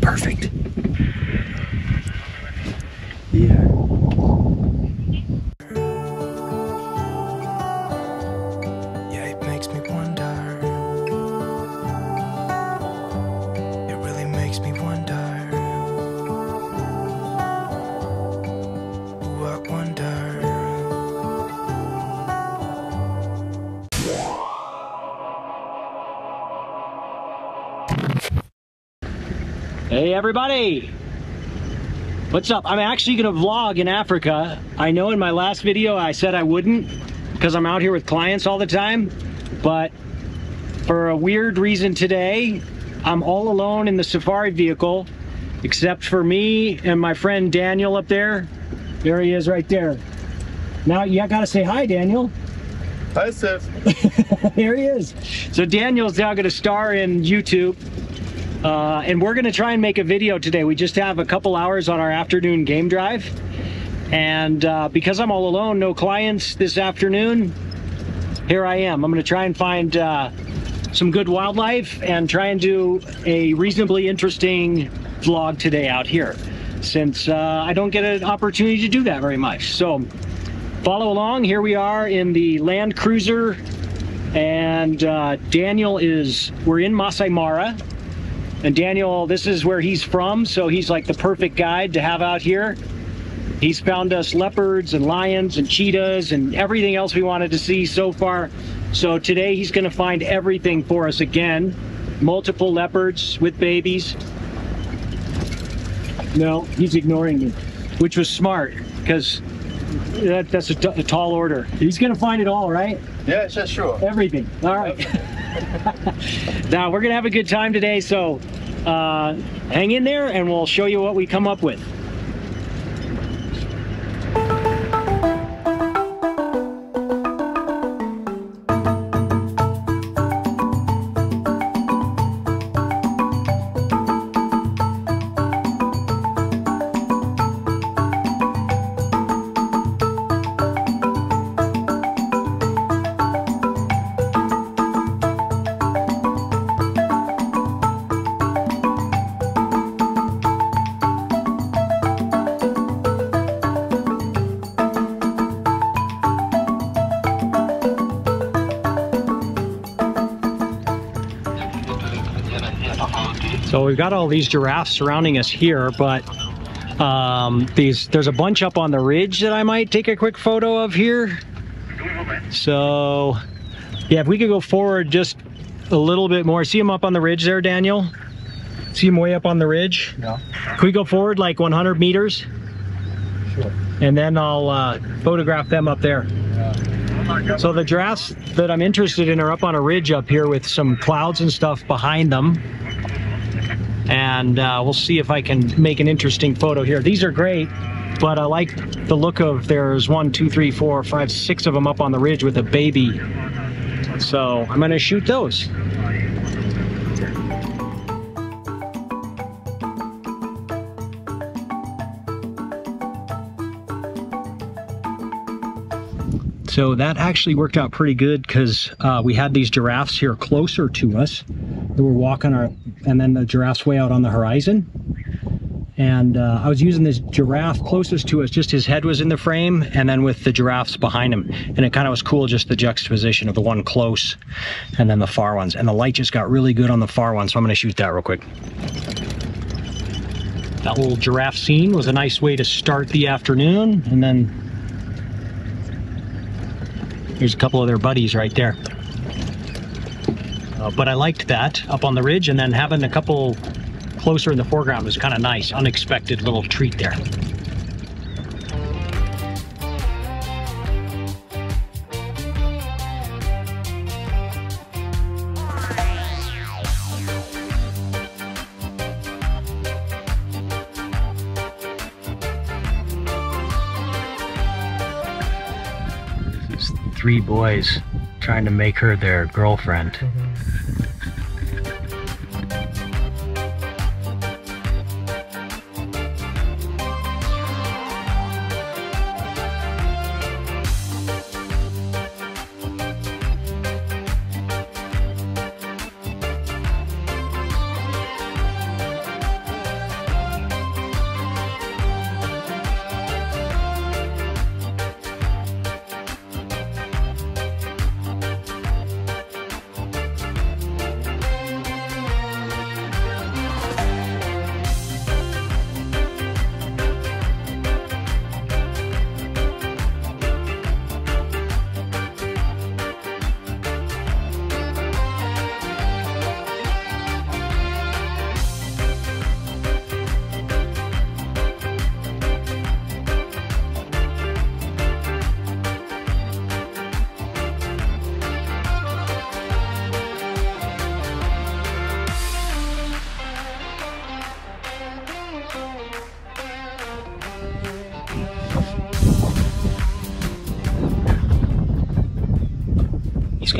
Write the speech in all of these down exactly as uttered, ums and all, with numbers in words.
Perfect. Yeah. Hey everybody, what's up? I'm actually gonna vlog in Africa. I know in my last video I said I wouldn't because I'm out here with clients all the time, but for a weird reason today I'm all alone in the safari vehicle except for me and my friend Daniel up there. There he is right there. Now you gotta say hi, Daniel. Hi, Seth. Here he is. So Daniel's now gonna star in YouTube. Uh, and we're gonna try and make a video today. We just have a couple hours on our afternoon game drive. And uh, because I'm all alone, no clients this afternoon, here I am. I'm gonna try and find uh, some good wildlife and try and do a reasonably interesting vlog today out here, since uh, I don't get an opportunity to do that very much. So follow along. Here we are in the Land Cruiser, and uh, Daniel is, we're in Maasai Mara. And Daniel, this is where he's from, so he's like the perfect guide to have out here. He's found us leopards and lions and cheetahs and everything else we wanted to see so far. So today he's gonna find everything for us again. Multiple leopards with babies. No, he's ignoring me, which was smart, because that, that's a, t a tall order. He's gonna find it all, right? Yeah, sure. Everything, all right. Everything. Now we're gonna have a good time today, so uh, hang in there and we'll show you what we come up with. So we've got all these giraffes surrounding us here, but um, these there's a bunch up on the ridge that I might take a quick photo of here. So yeah, if we could go forward just a little bit more. See them up on the ridge there, Daniel? See them way up on the ridge? No. Can we go forward like one hundred meters? Sure. And then I'll uh, photograph them up there. Yeah. So the giraffes that I'm interested in are up on a ridge up here with some clouds and stuff behind them. And uh, we'll see if I can make an interesting photo here. These are great, but I like the look of there's one, two, three, four, five, six of them up on the ridge with a baby. So I'm gonna shoot those. So that actually worked out pretty good because uh, we had these giraffes here closer to us. We were walking our, and then the giraffe's way out on the horizon. And uh, I was using this giraffe closest to us, just his head was in the frame, and then with the giraffes behind him. And it kind of was cool, just the juxtaposition of the one close and then the far ones. And the light just got really good on the far one, so I'm gonna shoot that real quick. That little giraffe scene was a nice way to start the afternoon. And then here's a couple of their buddies right there. Uh, but I liked that up on the ridge, and then having a couple closer in the foreground was kind of nice, unexpected little treat there. This is three boys trying to make her their girlfriend. Mm-hmm.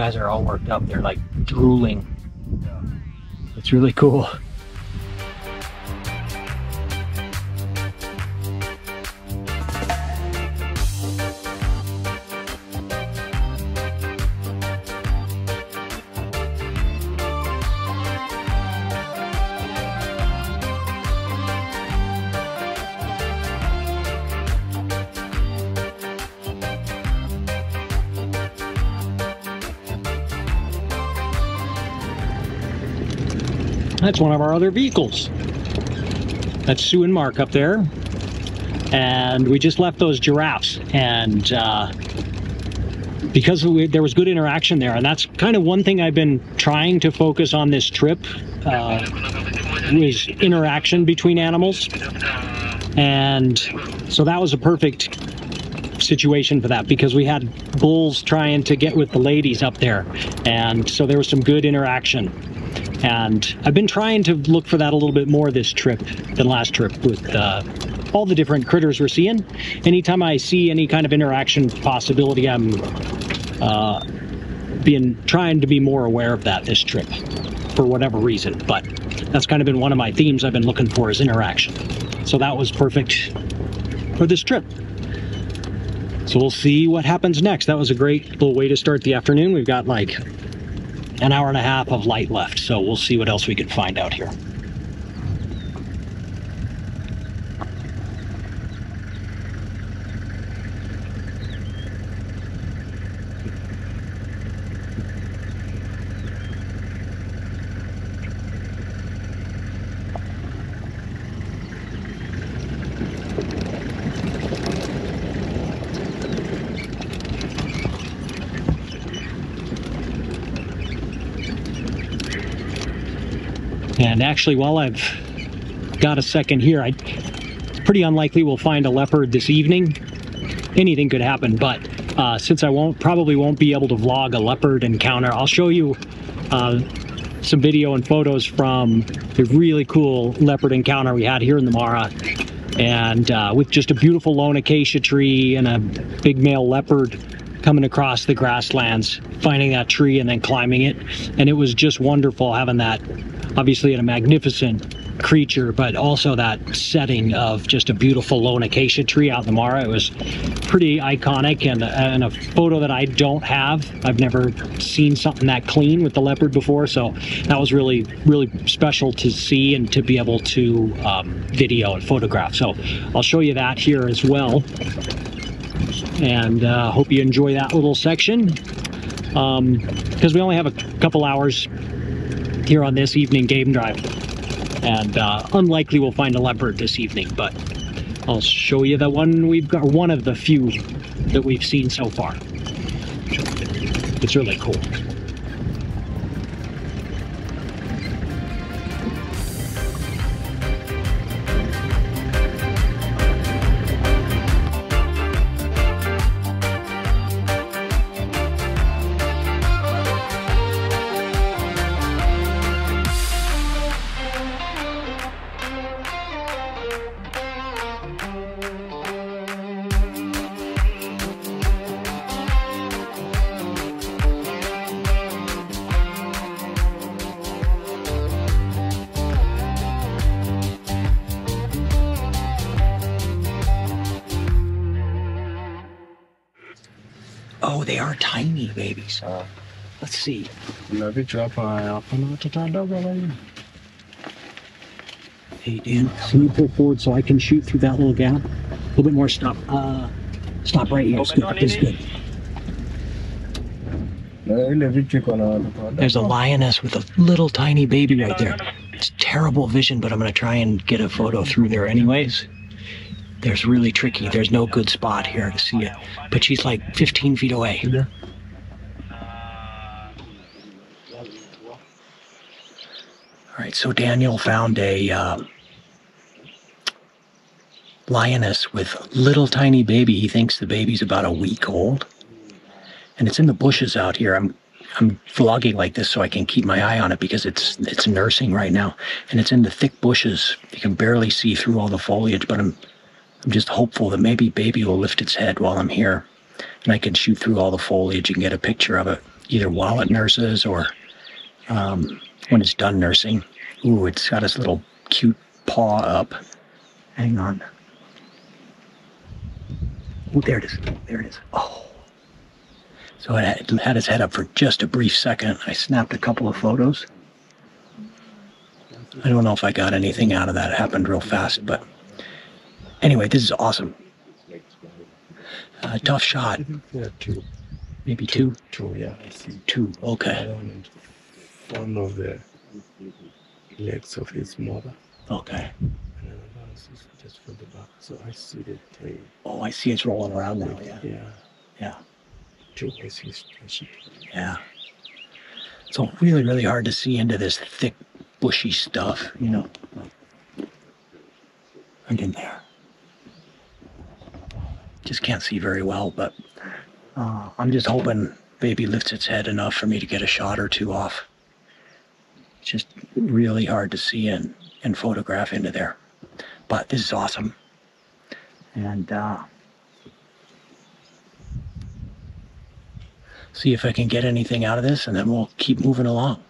guys are all worked up. They're like drooling. It's really cool. That's one of our other vehicles. That's Sue and Mark up there. And we just left those giraffes. And uh, because we, there was good interaction there, and that's kind of one thing I've been trying to focus on this trip, uh, was interaction between animals. And so that was a perfect situation for that, because we had bulls trying to get with the ladies up there. And so there was some good interaction. And I've been trying to look for that a little bit more this trip than last trip with uh, all the different critters we're seeing. Anytime I see any kind of interaction possibility, I'm uh, being trying to be more aware of that this trip for whatever reason. But that's kind of been one of my themes I've been looking for, is interaction. So that was perfect for this trip. So we'll see what happens next. That was a great little way to start the afternoon. We've got like an hour and a half of light left, so we'll see what else we can find out here. And actually, while I've got a second here, I, it's pretty unlikely we'll find a leopard this evening. Anything could happen, but uh, since I won't probably won't be able to vlog a leopard encounter, I'll show you uh, some video and photos from the really cool leopard encounter we had here in the Mara, and uh, with just a beautiful lone acacia tree and a big male leopard coming across the grasslands, finding that tree and then climbing it. And it was just wonderful having that, obviously in a magnificent creature, but also that setting of just a beautiful lone acacia tree out in the Mara. It was pretty iconic, and, and a photo that I don't have. I've never seen something that clean with the leopard before, so that was really, really special to see and to be able to um, video and photograph. So I'll show you that here as well. And uh, hope you enjoy that little section, because um, we only have a couple hours here on this evening game drive, and uh, unlikely we'll find a leopard this evening, but I'll show you the one we've got, one of the few that we've seen so far. It's really cool. Oh, they are tiny babies. Uh, Let's see. Eight in. Can you pull forward so I can shoot through that little gap? A little bit more. Stop. Uh, stop right here. Skip. This is good. There's a lioness with a little tiny baby right there. It's terrible vision, but I'm going to try and get a photo through there anyways. There's really tricky. There's no good spot here to see it. But she's like fifteen feet away. Yeah. All right, so Daniel found a uh, lioness with a little tiny baby. He thinks the baby's about a week old. And it's in the bushes out here. I'm I'm vlogging like this so I can keep my eye on it, because it's it's nursing right now. And it's in the thick bushes. You can barely see through all the foliage, but I'm I'm just hopeful that maybe baby will lift its head while I'm here, and I can shoot through all the foliage and get a picture of it. either while it nurses or um, when it's done nursing. Ooh, it's got its little cute paw up. Hang on. Ooh, there it is. There it is. Oh. So it had its head up for just a brief second. I snapped a couple of photos. I don't know if I got anything out of that. It happened real fast, but anyway, this is awesome. Uh, tough shot. Maybe two? Two, yeah. Two, okay. One of the legs of his mother. Okay. And another one is just from the back, so I see the three. Oh, I see it's rolling around now, yeah. Yeah. Yeah. Two is his pressure. Yeah. So really, really hard to see into this thick, bushy stuff, you know. Right in there. Just can't see very well, but uh, I'm just hoping baby lifts its head enough for me to get a shot or two off. It's just really hard to see and, and photograph into there. But this is awesome. And uh, see if I can get anything out of this, and then we'll keep moving along.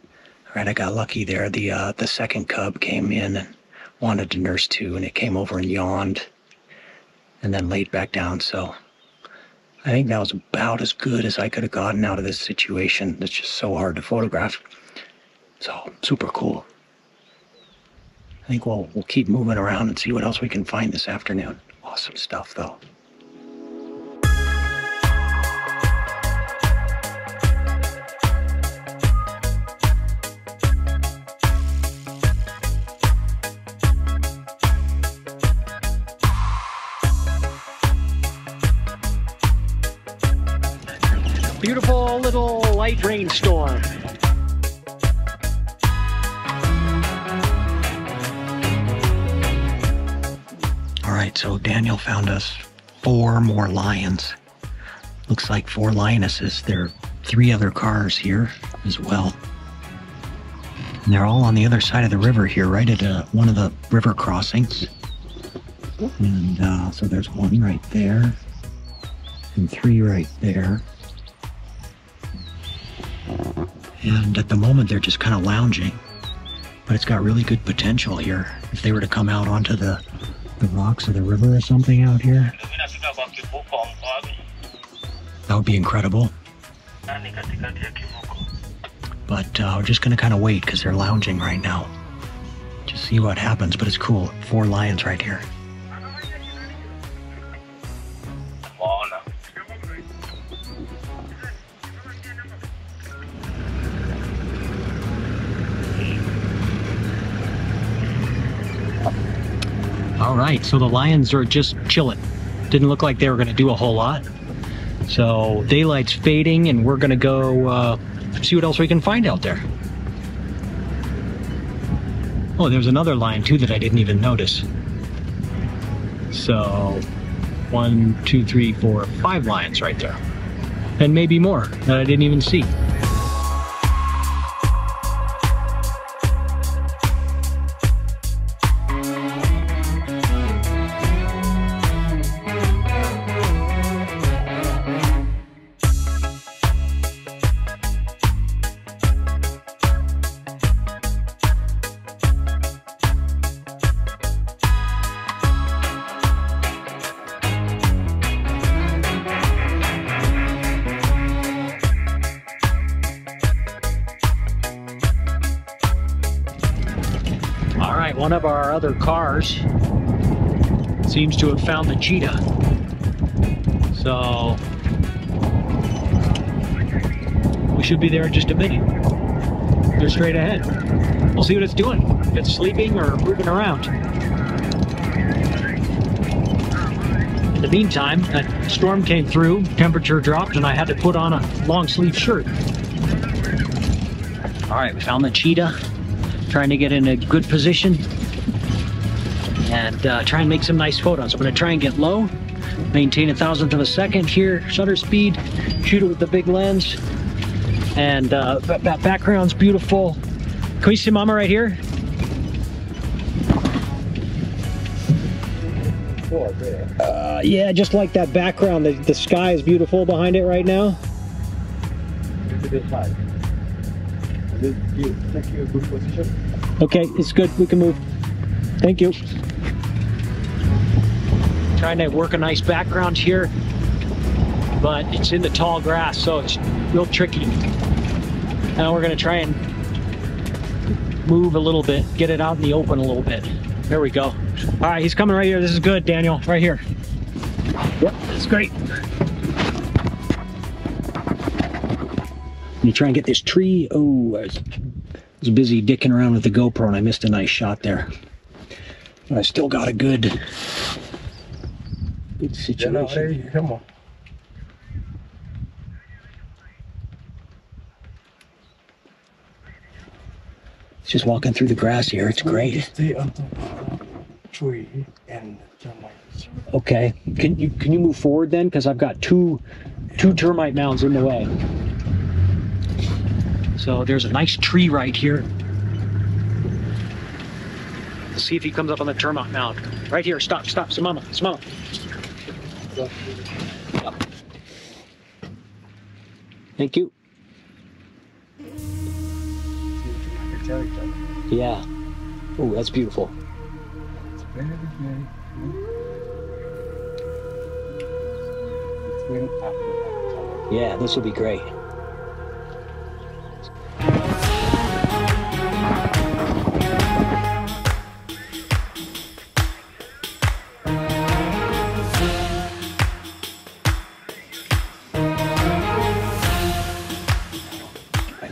All right, I got lucky there. The uh, the second cub came in and wanted to nurse too, and it came over and yawned, and then laid back down. So I think that was about as good as I could have gotten out of this situation. That's just so hard to photograph. So super cool. I think we'll we'll keep moving around and see what else we can find this afternoon. Awesome stuff, though. Beautiful little light rainstorm. All right, so Daniel found us four more lions. Looks like four lionesses. There are three other cars here as well. And they're all on the other side of the river here, right at uh, one of the river crossings. And uh, so there's one right there and three right there. And at the moment, they're just kind of lounging, but it's got really good potential here. If they were to come out onto the, the rocks of the river or something out here, that would be incredible. But uh, we're just going to kind of wait because they're lounging right now. Just see what happens, but it's cool. Four lions right here. All right, so the lions are just chilling. Didn't look like they were gonna do a whole lot. So daylight's fading and we're gonna go uh, see what else we can find out there. Oh, there's another lion too that I didn't even notice. So one, two, three, four, five lions right there. And maybe more that I didn't even see. One of our other cars seems to have found the cheetah. So we should be there in just a minute. They're straight ahead. We'll see what it's doing, if it's sleeping or moving around. In the meantime, that storm came through, temperature dropped, and I had to put on a long sleeve shirt. All right, we found the cheetah. Trying to get in a good position and uh, try and make some nice photos. I'm gonna try and get low, maintain a thousandth of a second here, shutter speed, shoot it with the big lens, and uh, that background's beautiful. Can we see Mama right here? Uh, yeah, just like that background, the, the sky is beautiful behind it right now. to this side. Does it take you a good position? Okay, it's good. We can move. Thank you. Trying to work a nice background here, but it's in the tall grass, so it's real tricky. Now we're going to try and move a little bit, get it out in the open a little bit. There we go. All right, he's coming right here. This is good, Daniel, right here. Yep, that's great. You try and get this tree. Oh, I was, I was busy dicking around with the GoPro and I missed a nice shot there. But I still got a good, good situation. Yeah, come on. Just walking through the grass here, it's great. Stay on the tree and termites. Okay, can you can you move forward then? Because I've got two two termite mounds in the way. So there's a nice tree right here. Let's see if he comes up on the termite mound. Right here, stop, stop, Samama, Samama. Thank you. Yeah. Oh, that's beautiful. It's very, very beautiful. Yeah, this will be great. I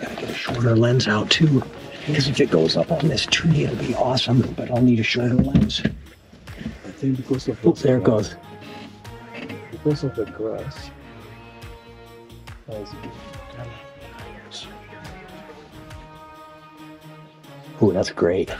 gotta get a shorter lens out too. Because if it goes up on this tree, it'll be awesome, but I'll need a shorter lens. I think because of the oh, there grass, it goes. Because of the grass. Oh, that's great.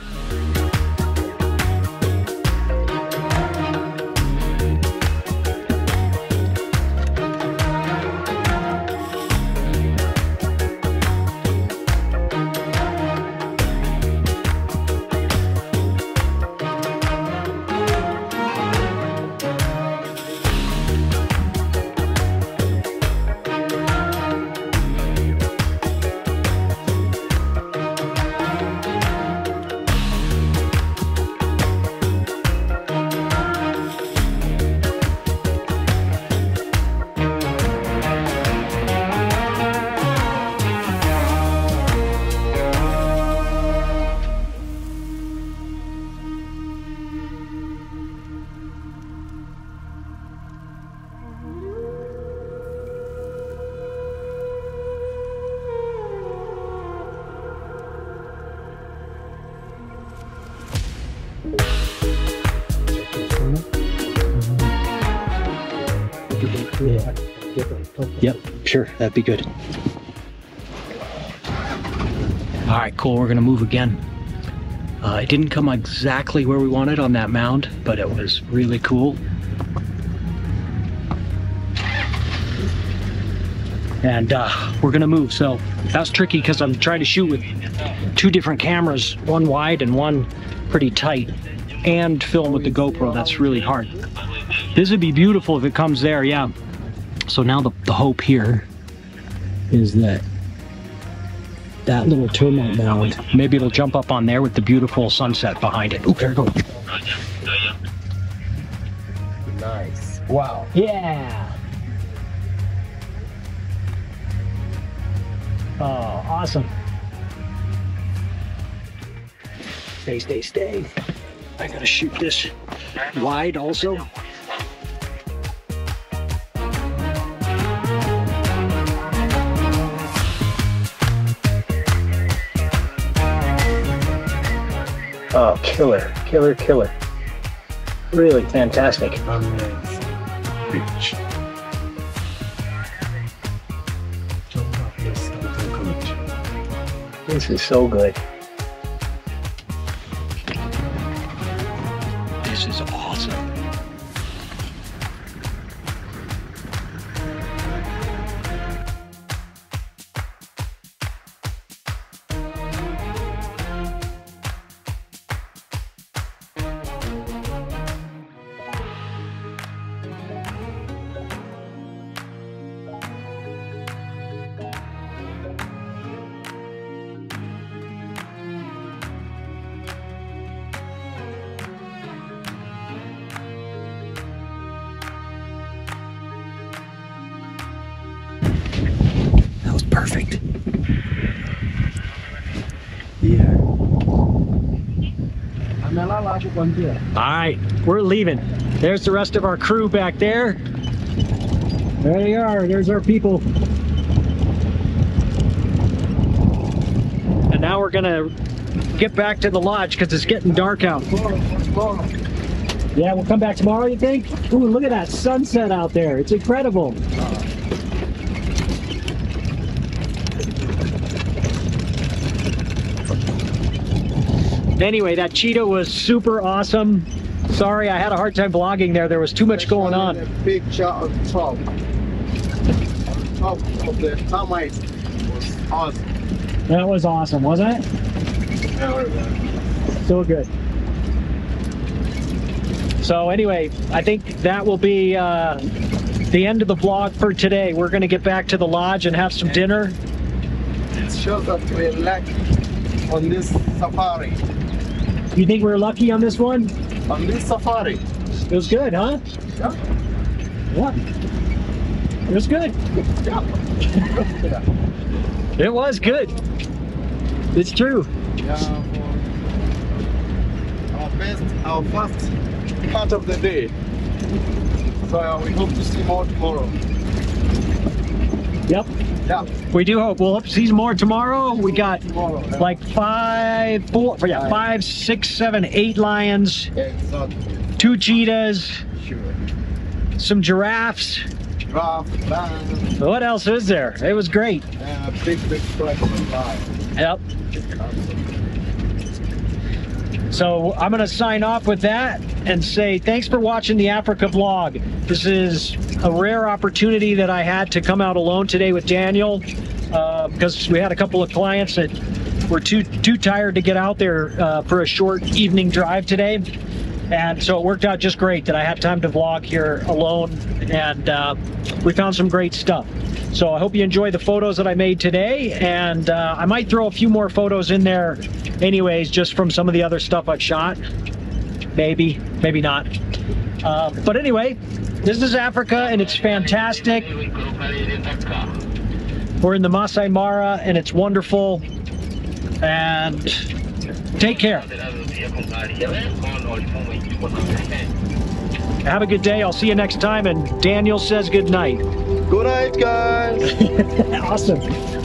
Yeah. Yep, sure, that'd be good. All right, cool, we're gonna move again. Uh, it didn't come exactly where we wanted on that mound, but it was really cool. And uh, we're gonna move, so that's tricky because I'm trying to shoot with two different cameras, one wide and one pretty tight, and film with the GoPro, that's really hard. This would be beautiful if it comes there, yeah. So now the, the hope here is that that little termite mound, maybe it'll jump up on there with the beautiful sunset behind it. Oh, there it goes. Nice. Wow. Yeah. Oh, awesome. Stay, stay, stay. I gotta shoot this wide also. Oh, killer, killer, killer. Really fantastic. This is so good. This is awesome. Roger, one here. All right, we're leaving. There's the rest of our crew back there. There they are, there's our people. And now we're gonna get back to the lodge because it's getting dark out. Tomorrow, tomorrow. Yeah, we'll come back tomorrow, you think? Ooh, look at that sunset out there. It's incredible. Uh, Anyway, that cheetah was super awesome. Sorry, I had a hard time vlogging there. There was too much going on. A big shot on top. On top of the summit was awesome. That was awesome, wasn't it? Yeah, it was. So good. So anyway, I think that will be uh, the end of the vlog for today. We're going to get back to the lodge and have some dinner. It shows that we're lucky on this safari. You think we were lucky on this one? On this safari. It was good, huh? Yeah. Yeah. It was good. Yeah. It was good. It's true. Yeah, well, our best, our first part of the day. So uh, we hope to see more tomorrow. Yep. Yeah. We do hope. We'll hope to see more tomorrow. We got tomorrow, yeah. like five, four, yeah, five, six, seven, eight lions, yeah, two cheetahs, sure. some giraffes. Giraffe, lions. What else is there? It was great. Yeah, big, big strike on lions. Yep. So I'm going to sign off with that and say thanks for watching the Africa vlog. This is a rare opportunity that I had to come out alone today with Daniel uh, because we had a couple of clients that were too too tired to get out there uh, for a short evening drive today. And so it worked out just great that I had time to vlog here alone, and uh, we found some great stuff. So I hope you enjoy the photos that I made today, and uh, I might throw a few more photos in there anyways, just from some of the other stuff I've shot. Maybe, maybe not. Uh, but anyway, this is Africa and it's fantastic. We're in the Maasai Mara and it's wonderful. And take care. Have a good day. I'll see you next time. And Daniel says good night. Good night, guys. Awesome.